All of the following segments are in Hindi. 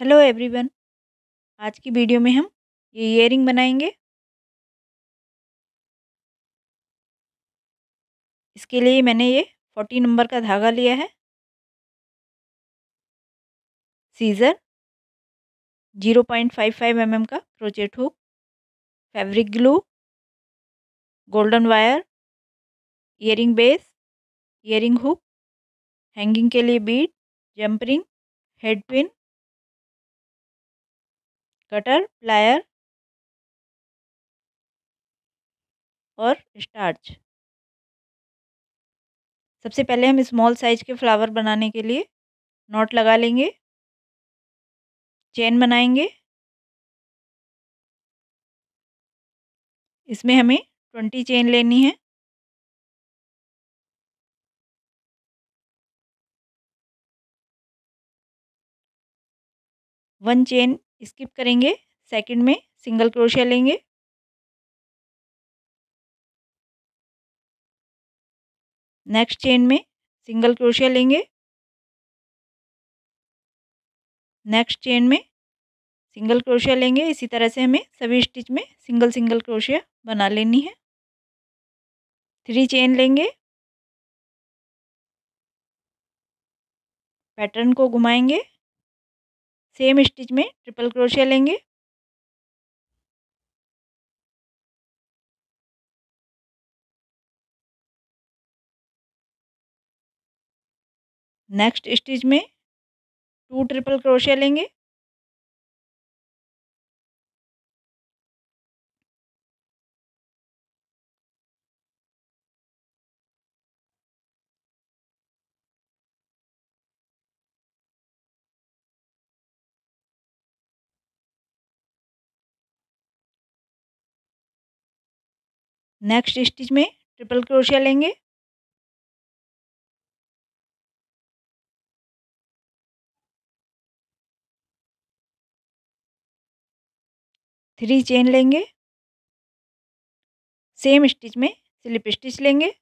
हेलो एवरीवन, आज की वीडियो में हम ये ईयरिंग बनाएंगे। इसके लिए मैंने ये 40 नंबर का धागा लिया है, सीजर, 0.55 mm का crochet hook, fabric glue, golden wire, earring base, earring hook, hanging के लिए bead, jump ring, head pin, cutter, plier और स्टार्च। सबसे पहले हम स्मॉल साइज के फ्लावर बनाने के लिए नॉट लगा लेंगे, चेन बनाएंगे। इसमें हमें 20 चेन लेनी है। वन चेन स्किप करेंगे, सेकंड में सिंगल क्रोशिया लेंगे। नेक्स्ट चेन में सिंगल क्रोशिया लेंगे, नेक्स्ट चेन में सिंगल क्रोशिया लेंगे। इसी तरह से हमें सभी स्टिच में सिंगल सिंगल क्रोशिया बना लेनी है। 3 चेन लेंगे, पैटर्न को घुमाएंगे, सेम स्टिच में ट्रिपल क्रोशिया लेंगे। नेक्स्ट स्टिच में 2 ट्रिपल क्रोशिया लेंगे, नेक्स्ट स्टिच में ट्रिपल क्रोशिया लेंगे, थ्री चेन लेंगे, सेम स्टिच में स्लिप स्टिच लेंगे।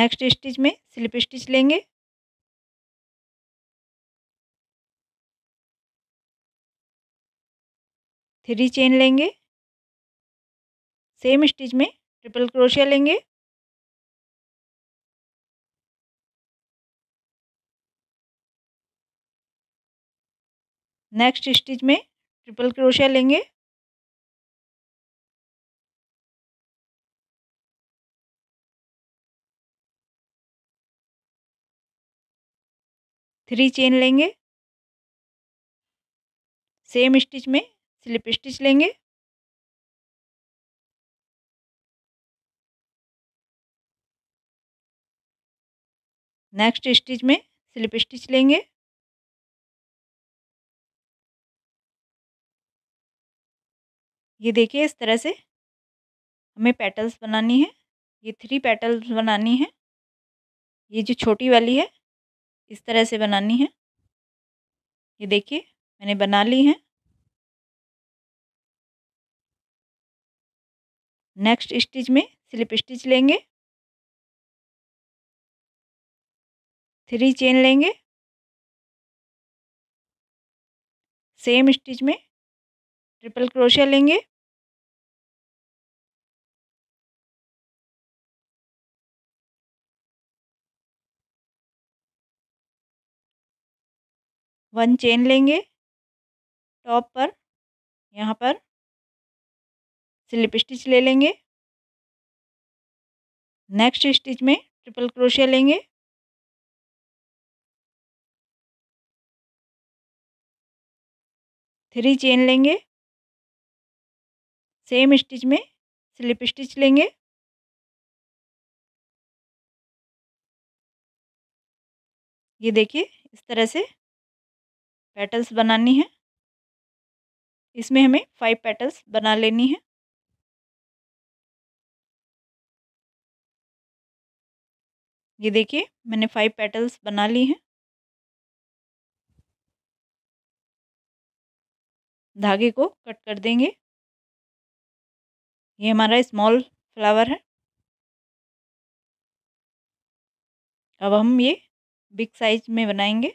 नेक्स्ट स्टिच में स्लिप स्टिच लेंगे, थ्री चेन लेंगे, सेम स्टिच में ट्रिपल क्रोशिया लेंगे। नेक्स्ट स्टिच में ट्रिपल क्रोशिया लेंगे, थ्री चेन लेंगे, सेम स्टिच में स्लिप स्टिच लेंगे। नेक्स्ट स्टिच में स्लिप स्टिच लेंगे, ये देखिए इस तरह से हमें पेटल्स बनानी है। ये 3 पेटल्स बनानी है, ये जो छोटी वाली है इस तरह से बनानी है। ये देखिए मैंने बना ली है। नेक्स्ट स्टिच में स्लिप स्टिच लेंगे, 3 चेन लेंगे, सेम स्टिच में ट्रिपल क्रोशिया लेंगे, वन चेन लेंगे, टॉप पर यहाँ पर स्लिप स्टिच ले लेंगे। नेक्स्ट स्टिच में ट्रिपल क्रोशिया लेंगे, थ्री चेन लेंगे, सेम स्टिच में स्लिप स्टिच लेंगे। ये देखिए इस तरह से पेटल्स बनानी है। इसमें हमें 5 पेटल्स बना लेनी है। ये देखिए मैंने 5 पेटल्स बना ली हैं। धागे को कट कर देंगे। ये हमारा स्मॉल फ्लावर है। अब हम ये बिग साइज में बनाएंगे।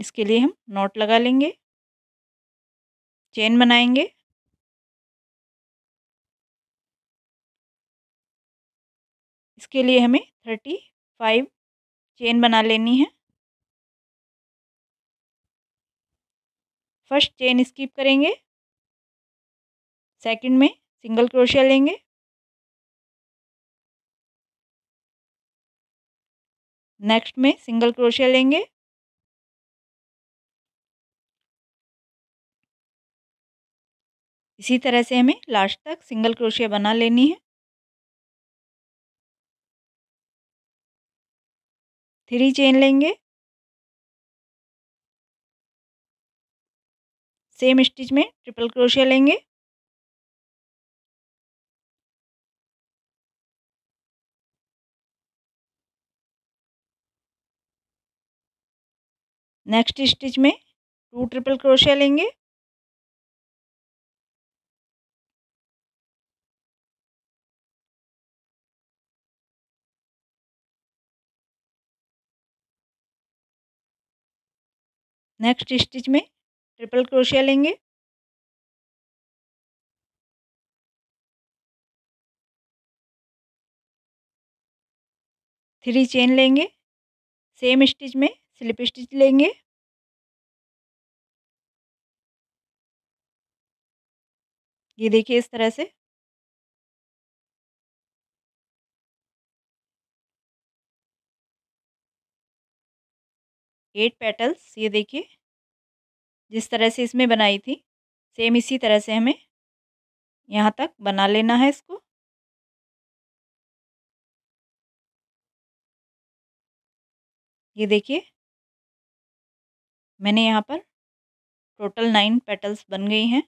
इसके लिए हम नॉट लगा लेंगे, चेन बनाएंगे। इसके लिए हमें 35 चेन बना लेनी है। फर्स्ट चेन स्किप करेंगे, सेकंड में सिंगल क्रोशिया लेंगे, नेक्स्ट में सिंगल क्रोशिया लेंगे, इसी तरह से हमें लास्ट तक सिंगल क्रोशिया बना लेनी है। 3 चेन लेंगे, सेम स्टिच में ट्रिपल क्रोशिया लेंगे, नेक्स्ट स्टिच में 2 ट्रिपल क्रोशिया लेंगे, नेक्स्ट स्टिच में ट्रिपल क्रोशिया लेंगे, थ्री चेन लेंगे, सेम स्टिच में स्लिप स्टिच लेंगे, ये देखिए इस तरह से। एट पेटल्स, ये देखिए जिस तरह से इसमें बनाई थी सेम इसी तरह से हमें यहाँ तक बना लेना है इसको। ये देखिए मैंने यहाँ पर टोटल 9 पेटल्स बन गई हैं।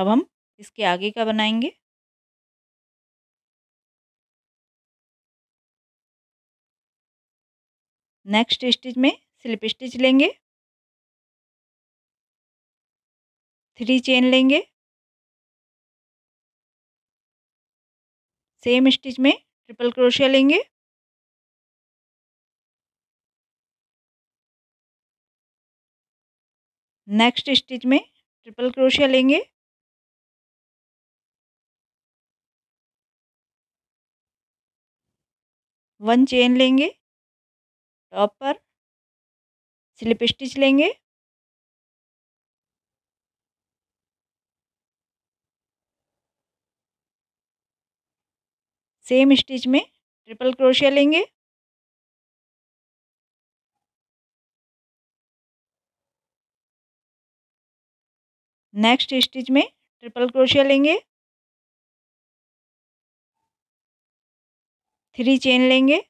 अब हम इसके आगे का बनाएंगे। नेक्स्ट स्टिच में स्लिप स्टिच लेंगे, 3 चेन लेंगे, सेम स्टिच में ट्रिपल क्रोशिया लेंगे, नेक्स्ट स्टिच में ट्रिपल क्रोशिया लेंगे, वन चेन लेंगे, टॉप पर स्लिप स्टिच लेंगे, सेम स्टिच में ट्रिपल क्रोशिया लेंगे, नेक्स्ट स्टिच में ट्रिपल क्रोशिया लेंगे, 3 चेन लेंगे,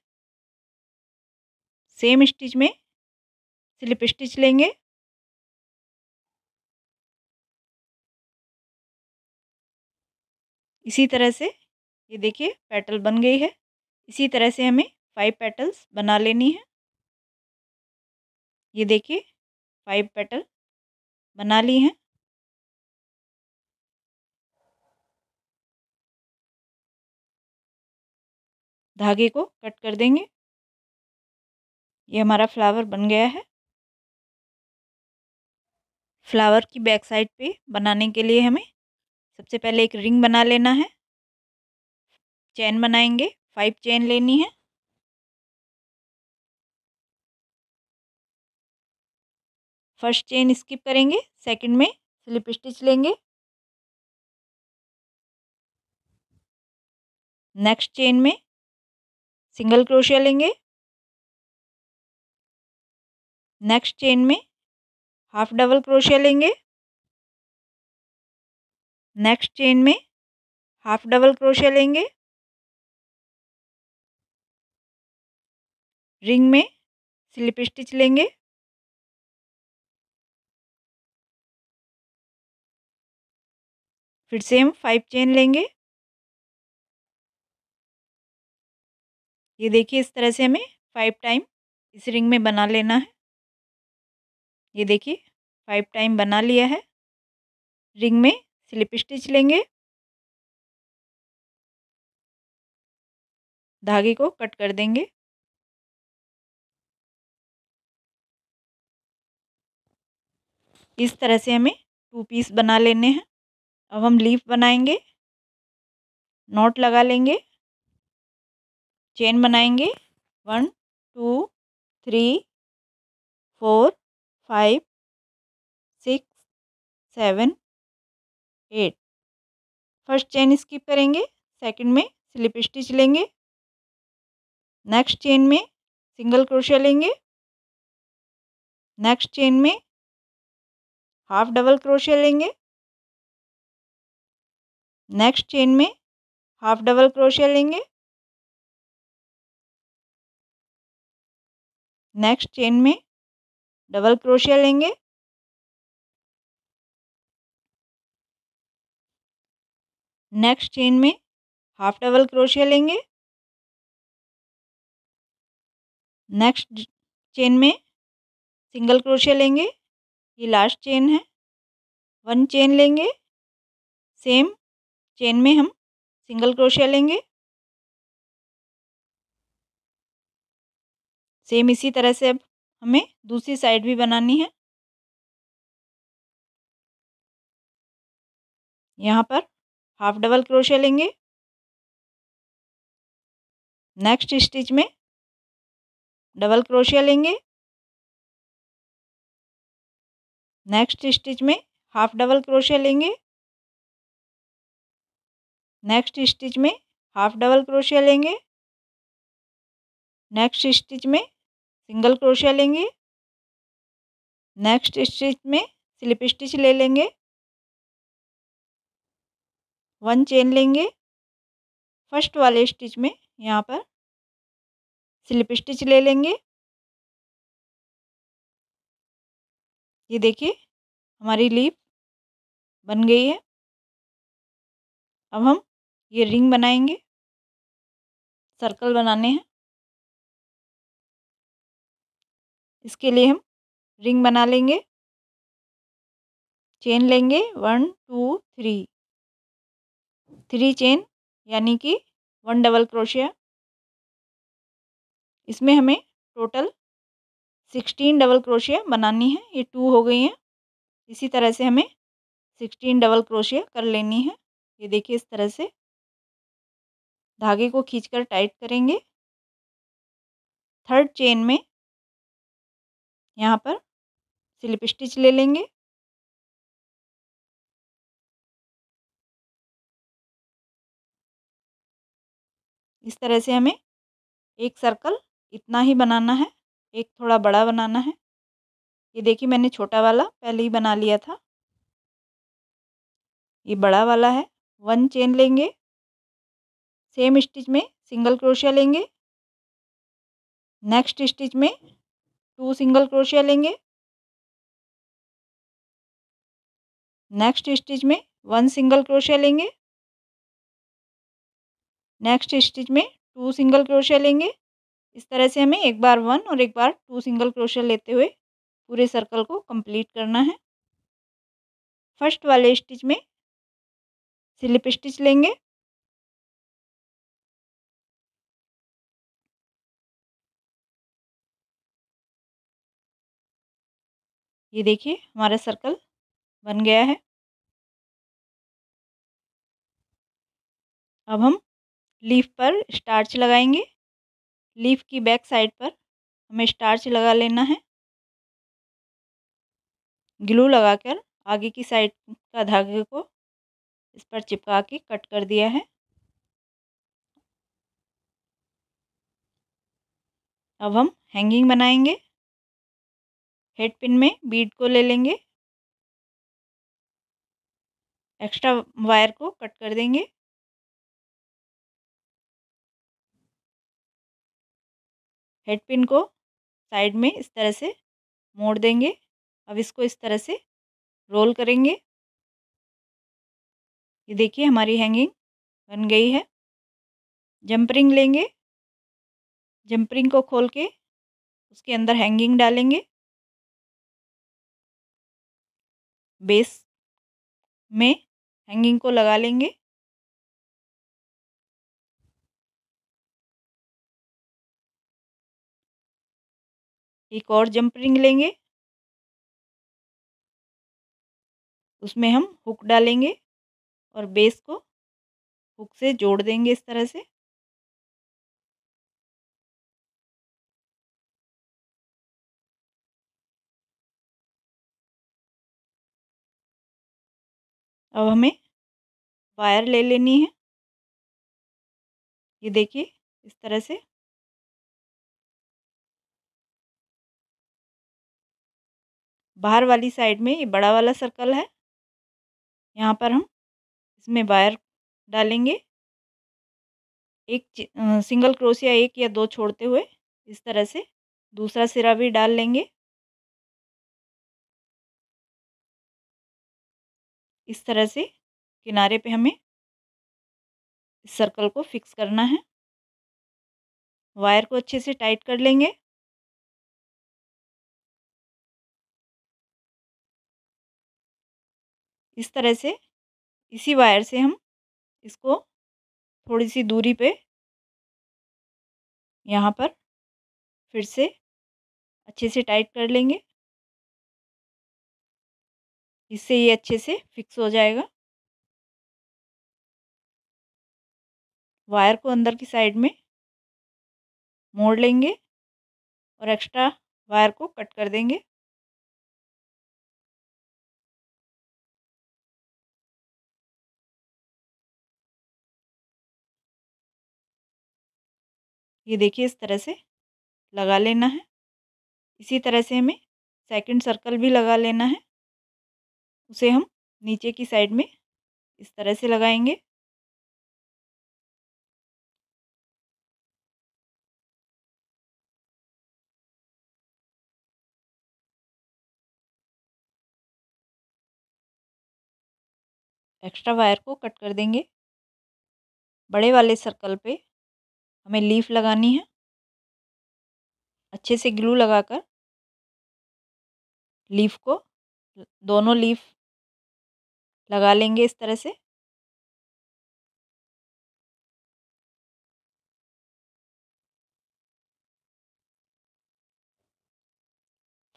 सेम स्टिच में स्लिप स्टिच लेंगे, इसी तरह से ये देखिए पेटल बन गई है। इसी तरह से हमें 5 पेटल्स बना लेनी है। ये देखिए 5 पेटल बना ली हैं। धागे को कट कर देंगे। ये हमारा फ्लावर बन गया है। फ्लावर की बैक साइड पे बनाने के लिए हमें सबसे पहले एक रिंग बना लेना है। चैन बनाएंगे, 5 चैन लेनी है, फर्स्ट चैन स्किप करेंगे, सेकंड में स्लिप स्टिच लेंगे, नेक्स्ट चैन में सिंगल क्रोशिया लेंगे, नेक्स्ट चेन में हाफ डबल क्रोशिया लेंगे, नेक्स्ट चेन में हाफ डबल क्रोशिया लेंगे, रिंग में स्लिप स्टिच लेंगे, फिर से हम 5 चेन लेंगे। ये देखिए इस तरह से हमें 5 टाइम इस रिंग में बना लेना है। ये देखिए 5 टाइम बना लिया है। रिंग में स्लिप स्टिच लेंगे, धागे को कट कर देंगे। इस तरह से हमें 2 पीस बना लेने हैं। अब हम लीफ बनाएंगे, नॉट लगा लेंगे, चेन बनाएंगे 1 2 3 4 5 6 7 8। फर्स्ट चेन स्किप करेंगे, सेकंड में स्लिप स्टिच लेंगे, नेक्स्ट चेन में सिंगल क्रोशिया लेंगे, नेक्स्ट चेन में हाफ डबल क्रोशिया लेंगे, नेक्स्ट चेन में हाफ डबल क्रोशिया लेंगे, नेक्स्ट चेन में डबल क्रोशिया लेंगे, नेक्स्ट चेन में हाफ डबल क्रोशिया लेंगे, नेक्स्ट चेन में सिंगल क्रोशिया लेंगे। ये लास्ट चेन है, 1 चेन लेंगे, सेम चेन में हम सिंगल क्रोशिया लेंगे। सेम इसी तरह से अब हमें दूसरी साइड भी बनानी है। यहाँ पर हाफ डबल क्रोशिया लेंगे, नेक्स्ट स्टिच में डबल क्रोशिया लेंगे, नेक्स्ट स्टिच में हाफ डबल क्रोशिया लेंगे, नेक्स्ट स्टिच में हाफ डबल क्रोशिया लेंगे, नेक्स्ट स्टिच में सिंगल क्रोशिया लेंगे, नेक्स्ट स्टिच में स्लिप स्टिच ले लेंगे, 1 चेन लेंगे, फर्स्ट वाले स्टिच में यहाँ पर स्लिप स्टिच ले लेंगे। ये देखिए हमारी लीफ बन गई है। अब हम ये रिंग बनाएंगे, सर्कल बनाने हैं। इसके लिए हम रिंग बना लेंगे, चेन लेंगे 1 2 3, 3 चेन यानी कि 1 डबल क्रोशिया। इसमें हमें टोटल 16 डबल क्रोशिया बनानी है। ये 2 हो गई हैं। इसी तरह से हमें 16 डबल क्रोशिया कर लेनी है। ये देखिए इस तरह से धागे को खींचकर टाइट करेंगे। थर्ड चेन में यहाँ पर स्लिप स्टिच ले लेंगे, इस तरह से हमें एक सर्कल इतना ही बनाना है, एक थोड़ा बड़ा बनाना है। ये देखिए मैंने छोटा वाला पहले ही बना लिया था, ये बड़ा वाला है। 1 चेन लेंगे, सेम स्टिच में सिंगल क्रोशिया लेंगे, नेक्स्ट स्टिच में 2 सिंगल क्रोशिया लेंगे, नेक्स्ट स्टिच में 1 सिंगल क्रोशिया लेंगे, नेक्स्ट स्टिच में 2 सिंगल क्रोशिया लेंगे। इस तरह से हमें एक बार 1 और एक बार 2 सिंगल क्रोशिया लेते हुए पूरे सर्कल को कंप्लीट करना है। फर्स्ट वाले स्टिच में स्लिप स्टिच लेंगे, ये देखिए हमारा सर्कल बन गया है। अब हम लीफ पर स्टार्च लगाएंगे। लीफ की बैक साइड पर हमें स्टार्च लगा लेना है। ग्लू लगाकर आगे की साइड का धागे को इस पर चिपका के कट कर दिया है। अब हम हैंगिंग बनाएंगे। हेड पिन में बीड को ले लेंगे, एक्स्ट्रा वायर को कट कर देंगे। हेड पिन को साइड में इस तरह से मोड़ देंगे। अब इसको इस तरह से रोल करेंगे। ये देखिए हमारी हैंगिंग बन गई है। जंपरिंग लेंगे, जंपरिंग को खोल के उसके अंदर हैंगिंग डालेंगे। बेस में हैंगिंग को लगा लेंगे। एक और जंप रिंग लेंगे, उसमें हम हुक डालेंगे और बेस को हुक से जोड़ देंगे इस तरह से। अब हमें वायर ले लेनी है, ये देखिए इस तरह से। बाहर वाली साइड में ये बड़ा वाला सर्कल है, यहाँ पर हम इसमें वायर डालेंगे, एक सिंगल क्रोशिया एक या दो छोड़ते हुए इस तरह से दूसरा सिरा भी डाल लेंगे। इस तरह से किनारे पे हमें इस सर्कल को फिक्स करना है। वायर को अच्छे से टाइट कर लेंगे। इस तरह से इसी वायर से हम इसको थोड़ी सी दूरी पे यहाँ पर फिर से अच्छे से टाइट कर लेंगे, इससे ये अच्छे से फिक्स हो जाएगा। वायर को अंदर की साइड में मोड़ लेंगे और एक्स्ट्रा वायर को कट कर देंगे। ये देखिए इस तरह से लगा लेना है। इसी तरह से हमें सेकंड सर्कल भी लगा लेना है, उसे हम नीचे की साइड में इस तरह से लगाएंगे। एक्स्ट्रा वायर को कट कर देंगे। बड़े वाले सर्कल पे हमें लीफ लगानी है, अच्छे से ग्लू लगाकर लीफ को, दोनों लीफ लगा लेंगे इस तरह से।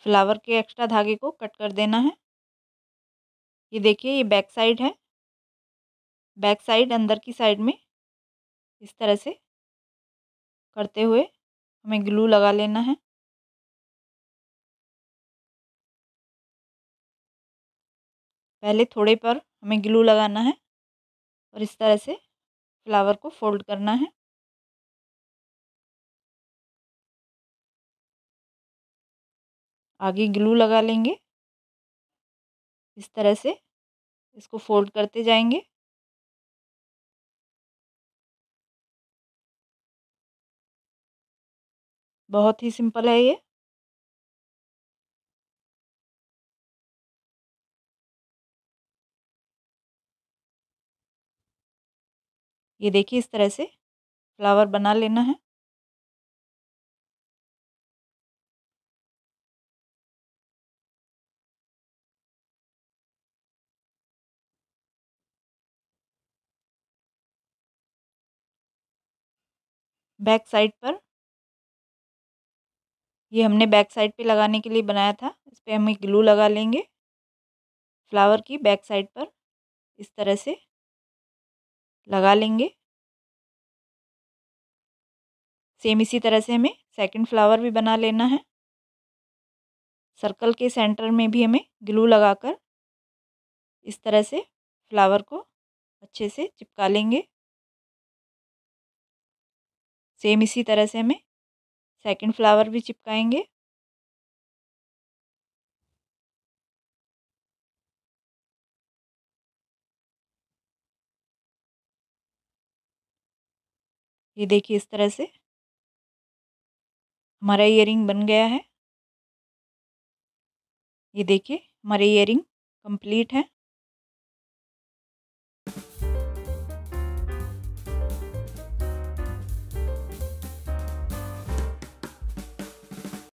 फ्लावर के एक्स्ट्रा धागे को कट कर देना है। ये देखिए ये बैक साइड है, बैक साइड अंदर की साइड में इस तरह से करते हुए हमें ग्लू लगा लेना है। पहले थोड़े पर हमें ग्लू लगाना है और इस तरह से फ्लावर को फोल्ड करना है। आगे ग्लू लगा लेंगे, इस तरह से इसको फोल्ड करते जाएंगे। बहुत ही सिंपल है ये। ये देखिए इस तरह से फ्लावर बना लेना है। बैक साइड पर, ये हमने बैक साइड पे लगाने के लिए बनाया था, इस पर हम एक ग्लू लगा लेंगे। फ्लावर की बैक साइड पर इस तरह से लगा लेंगे। सेम इसी तरह से हमें सेकंड फ्लावर भी बना लेना है। सर्कल के सेंटर में भी हमें ग्लू लगाकर इस तरह से फ्लावर को अच्छे से चिपका लेंगे। सेम इसी तरह से हमें सेकंड फ्लावर भी चिपकाएंगे। ये देखिए इस तरह से हमारा ईयरिंग बन गया है। ये देखिए हमारे ईयरिंग कंप्लीट है।